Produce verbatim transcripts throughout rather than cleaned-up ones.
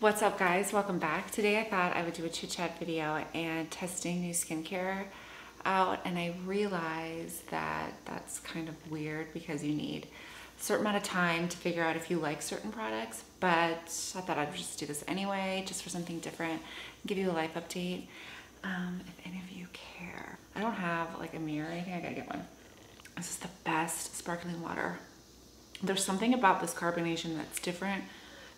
What's up guys, welcome back. Today I thought I would do a chit chat video and testing new skincare out, and I realized that that's kind of weird because you need a certain amount of time to figure out if you like certain products, but I thought I'd just do this anyway, just for something different, give you a life update, um, if any of you care. I don't have like a mirror or anything, I gotta get one. This is the best sparkling water. There's something about this carbonation that's different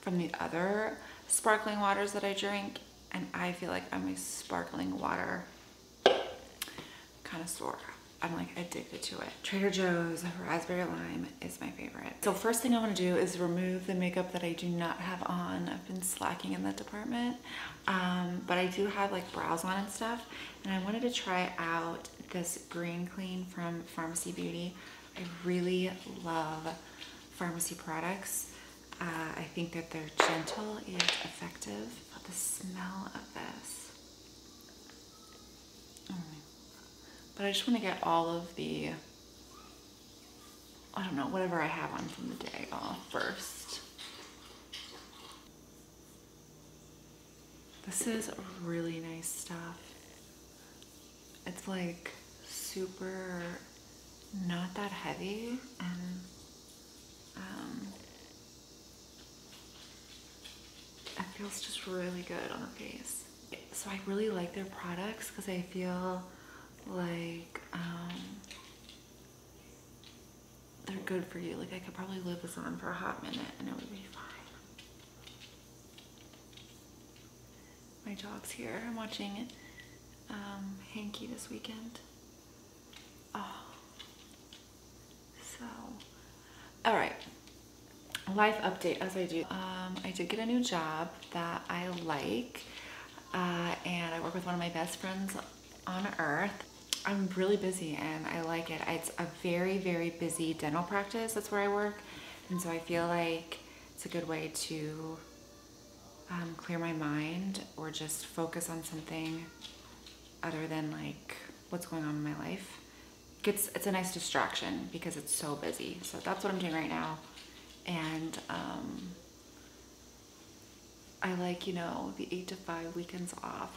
from the other sparkling waters that I drink, and I feel like I'm a sparkling water connoisseur. I'm like addicted to it. Trader Joe's raspberry lime is my favorite. So first thing I want to do is remove the makeup that I do not have on. I've been slacking in that department, um, but I do have like brows on and stuff, and I wanted to try out this Green Clean from Pharmacy Beauty. I really love pharmacy products. Uh, I think that they're gentle yet effective. But the smell of this. Mm. But I just want to get all of the, I don't know, whatever I have on from the day off first. This is really nice stuff. It's like super not that heavy, and um, it feels just really good on the face. So I really like their products because I feel like um, they're good for you. Like I could probably leave this on for a hot minute and it would be fine. My dog's here. I'm watching um, Hanksy this weekend. Oh, so, all right. Life update as I do. Um, I did get a new job that I like, uh, and I work with one of my best friends on earth. I'm really busy and I like it. It's a very, very busy dental practice. That's where I work. And so I feel like it's a good way to um, clear my mind or just focus on something other than like what's going on in my life. It's, it's a nice distraction because it's so busy. So that's what I'm doing right now. And um, I like, you know, the eight to five weekends off.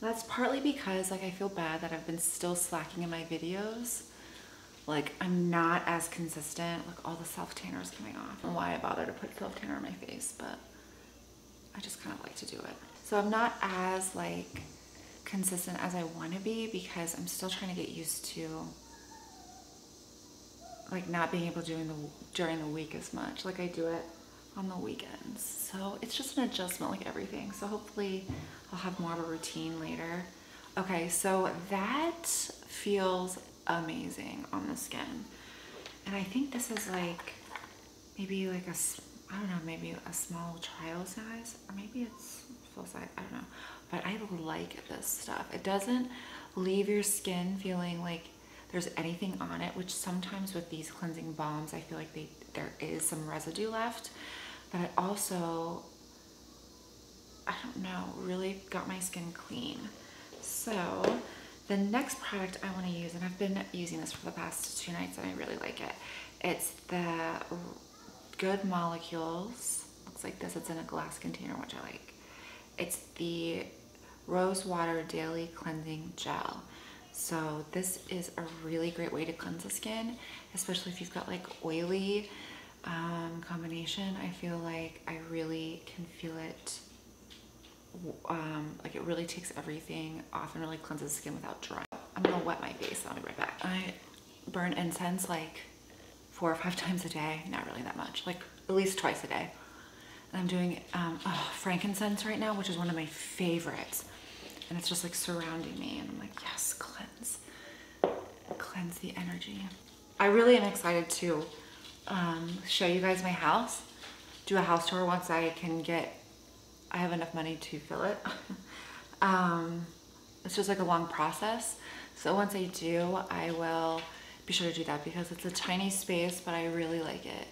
That's partly because like I feel bad that I've been still slacking in my videos. Like I'm not as consistent. Like all the self tanner is coming off. And why I bother to put self tanner on my face, but I just kind of like to do it. So I'm not as like consistent as I want to be because I'm still trying to get used to like not being able to do in the, during the week as much. Like I do it on the weekends. So it's just an adjustment like everything. So hopefully I'll have more of a routine later. Okay, so that feels amazing on the skin. And I think this is like, maybe like a, I don't know, maybe a small trial size, or maybe it's full size, I don't know. But I like this stuff. It doesn't leave your skin feeling like there's anything on it, which sometimes with these cleansing balms, I feel like they, there is some residue left, but it also, I don't know, really got my skin clean. So the next product I wanna use, and I've been using this for the past two nights and I really like it. It's the Good Molecules. Looks like this, it's in a glass container, which I like. It's the Rose Water Daily Cleansing Gel. So this is a really great way to cleanse the skin, especially if you've got like oily um, combination. I feel like I really can feel it, um, like it really takes everything off and really cleanses the skin without drying. I'm gonna wet my face, I'll be right back. I burn incense like four or five times a day, not really that much, like at least twice a day. And I'm doing um, oh, frankincense right now, which is one of my favorites. And it's just like surrounding me and I'm like, yes, cleanse, cleanse the energy. I really am excited to um, show you guys my house, do a house tour once I can get, I have enough money to fill it. um, it's just like a long process. So once I do, I will be sure to do that because it's a tiny space, but I really like it.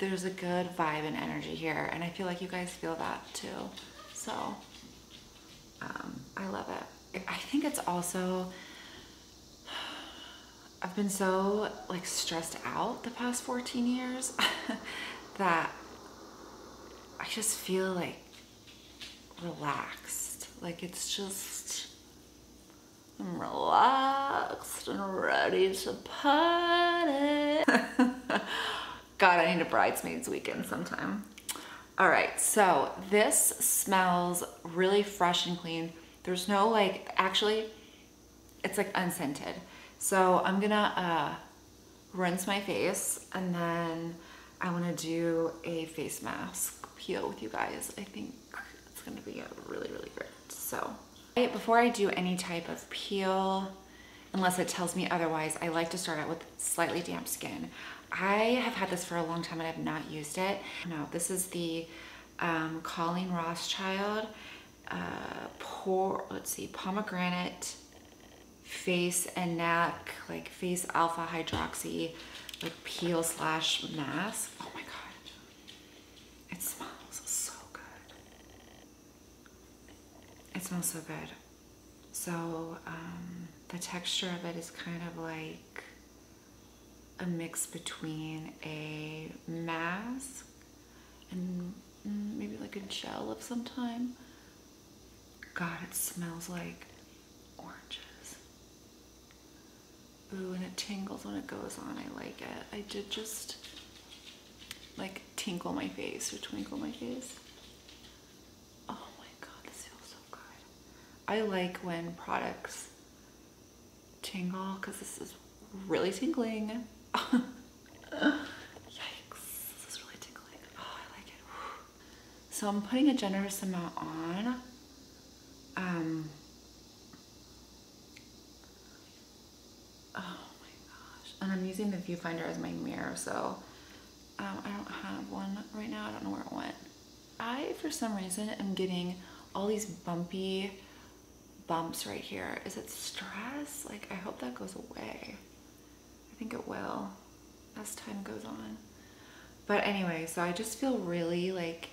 There's a good vibe and energy here. And I feel like you guys feel that too, so. Um, I love it. I think it's also, I've been so like stressed out the past fourteen years that I just feel like relaxed. Like it's just, I'm relaxed and ready to party. God, I need a bridesmaid's weekend sometime. All right, so this smells really fresh and clean. There's no like, actually, it's like unscented. So I'm gonna uh, rinse my face and then I wanna do a face mask peel with you guys. I think it's gonna be really, really great. So right, before I do any type of peel, unless it tells me otherwise, I like to start out with slightly damp skin. I have had this for a long time and I've not used it. No, this is the um, Colleen Rothschild uh, Pore, let's see, Pomegranate Face and Neck, like Face Alpha Hydroxy, like peel slash mask. Oh my God, it smells so good. It smells so good. So um, the texture of it is kind of like a mix between a mask and maybe like a gel of some time. God, it smells like oranges. Ooh, and it tingles when it goes on. I like it. I did just like tinkle my face or twinkle my face. Oh my God, this feels so good. I like when products tingle because this is really tingling. Yikes, this is really tickling. Oh, I like it. So I'm putting a generous amount on. Um, oh my gosh. And I'm using the viewfinder as my mirror, so um, I don't have one right now. I don't know where it went. I, for some reason, am getting all these bumpy bumps right here. Is it stress? Like, I hope that goes away. I think it will as time goes on. But anyway, so I just feel really like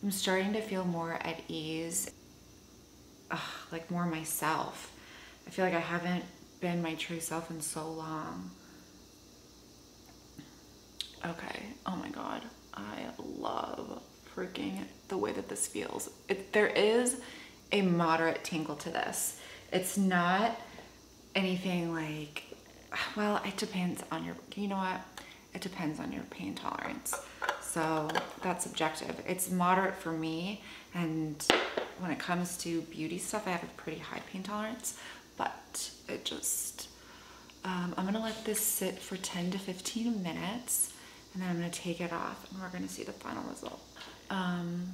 I'm starting to feel more at ease, Ugh, like more myself. I feel like I haven't been my true self in so long. Okay, oh my God, I love freaking the way that this feels. It, there is a moderate tingle to this. It's not anything like, well, it depends on your, you know what? It depends on your pain tolerance. So that's subjective. It's moderate for me. And when it comes to beauty stuff, I have a pretty high pain tolerance, but it just, um, I'm gonna let this sit for ten to fifteen minutes and then I'm gonna take it off and we're gonna see the final result. Um,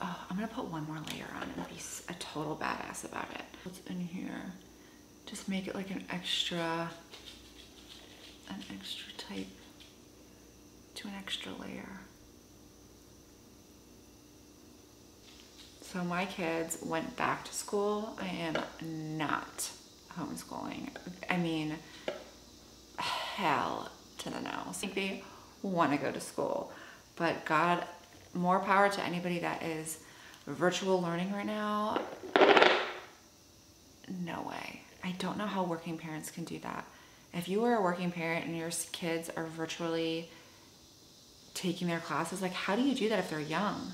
oh, I'm gonna put one more layer on and be a total badass about it. What's in here? Just make it like an extra, an extra type to an extra layer. So my kids went back to school. I am not homeschooling. I mean, hell to the no. I think they want to go to school, but God, more power to anybody that is virtual learning right now. No way. I don't know how working parents can do that. If you are a working parent and your kids are virtually taking their classes, like how do you do that if they're young?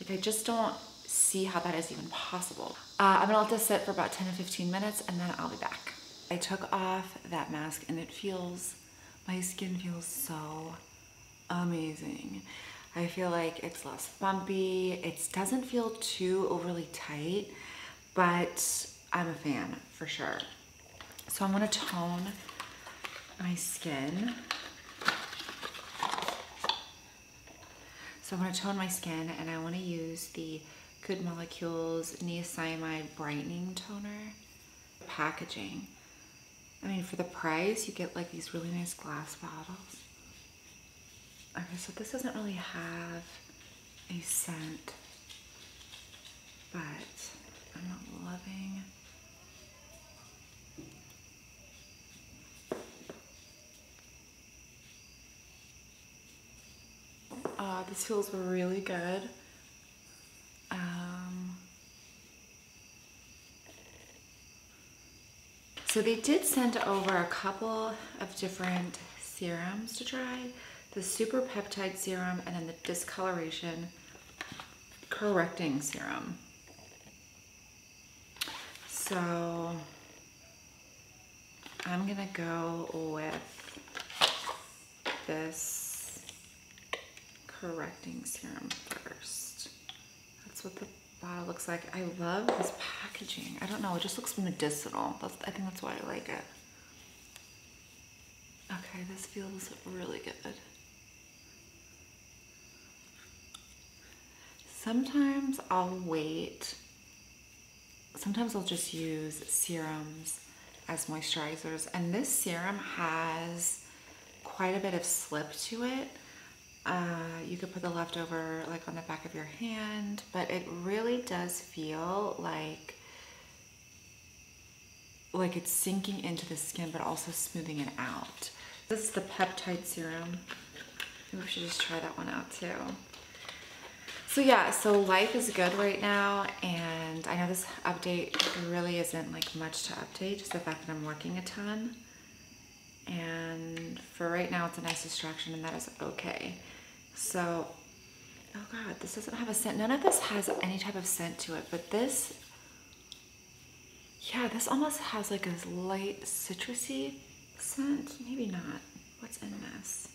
Like I just don't see how that is even possible. Uh, I'm gonna let this sit for about ten to fifteen minutes and then I'll be back. I took off that mask and it feels, my skin feels so amazing. I feel like it's less bumpy. It doesn't feel too overly tight, but I'm a fan for sure. So I'm gonna tone my skin. So I'm gonna tone my skin and I wanna use the Good Molecules Niacinamide Brightening Toner. Packaging. I mean, for the price, you get like these really nice glass bottles. Okay, so this doesn't really have a scent, but I'm loving Uh, this feels really good. Um, so they did send over a couple of different serums to try. The Super Peptide Serum and then the Discoloration correcting serum. So I'm gonna go with this correcting serum first. That's what the bottle looks like. I love this packaging. I don't know, it just looks medicinal. That's, I think that's why I like it. Okay, this feels really good. Sometimes I'll wait. Sometimes I'll just use serums as moisturizers. And this serum has quite a bit of slip to it. Uh, you could put the leftover like on the back of your hand, but it really does feel like like it's sinking into the skin, but also smoothing it out. This is the peptide serum. Maybe we should just try that one out too. So yeah, so life is good right now, and I know this update really isn't like much to update, just the fact that I'm working a ton. And for right now, it's a nice distraction, and that is okay. So, oh God, this doesn't have a scent. None of this has any type of scent to it, but this, yeah, this almost has like a light citrusy scent. Maybe not. What's in this?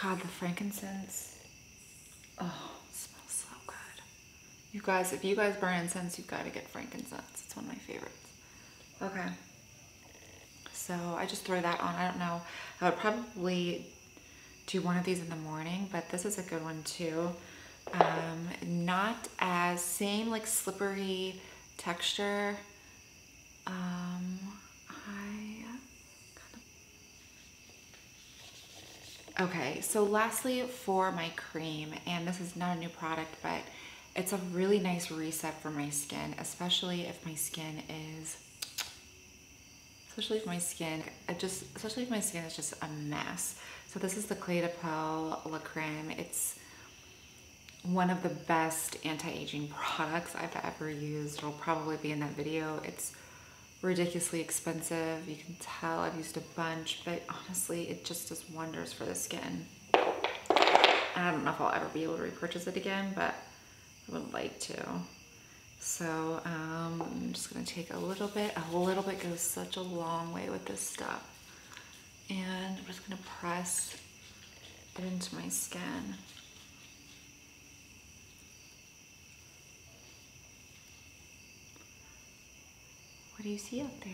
God, the frankincense. Oh, it smells so good. You guys, if you guys burn incense, you've got to get frankincense. It's one of my favorites. Okay. So I just throw that on. I don't know. I would probably do one of these in the morning, but this is a good one too. Um, not as same like slippery texture. Um, I kind of... Okay, so lastly for my cream, and this is not a new product, but it's a really nice reset for my skin, especially if my skin is Especially if my skin, I just, especially if my skin is just a mess. So this is the Cle de Peau La Crème. It's one of the best anti-aging products I've ever used. It'll probably be in that video. It's ridiculously expensive. You can tell I've used a bunch, but honestly, it just does wonders for the skin. And I don't know if I'll ever be able to repurchase it again, but I would like to. So um, I'm just gonna take a little bit. A little bit goes such a long way with this stuff. And I'm just gonna press it into my skin. What do you see out there?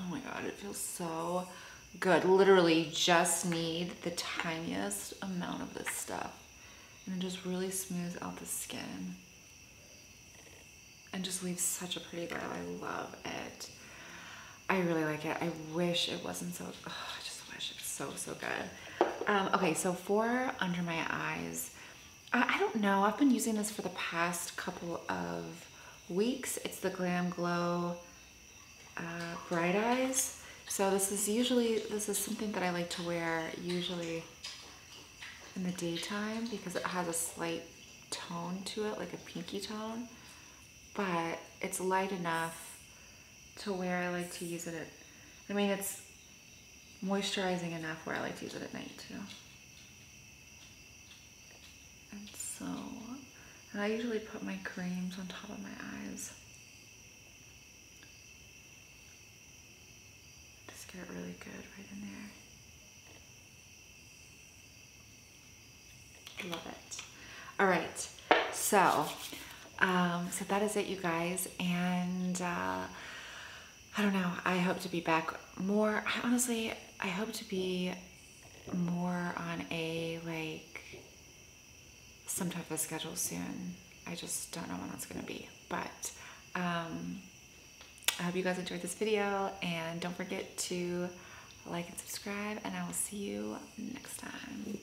Oh my God, it feels so good. Literally just need the tiniest amount of this stuff. And it just really smooths out the skin and just leaves such a pretty glow. I love it. I really like it. I wish it wasn't so, oh, I just wish it's so, so good. Um, okay, so for under my eyes, I, I don't know. I've been using this for the past couple of weeks. It's the Glam Glow uh, Bright Eyes. So this is usually, this is something that I like to wear usually in the daytime because it has a slight tone to it, like a pinky tone, but it's light enough to where I like to use it at, I mean, it's moisturizing enough where I like to use it at night too. And so, and I usually put my creams on top of my eyes. Just get it really good right in there. Love it. All right, so um so that is it, you guys, and uh I don't know, I hope to be back more. I honestly I hope to be more on a like some type of schedule soon. I just don't know when that's gonna be, but um I hope you guys enjoyed this video, and don't forget to like and subscribe, and I will see you next time.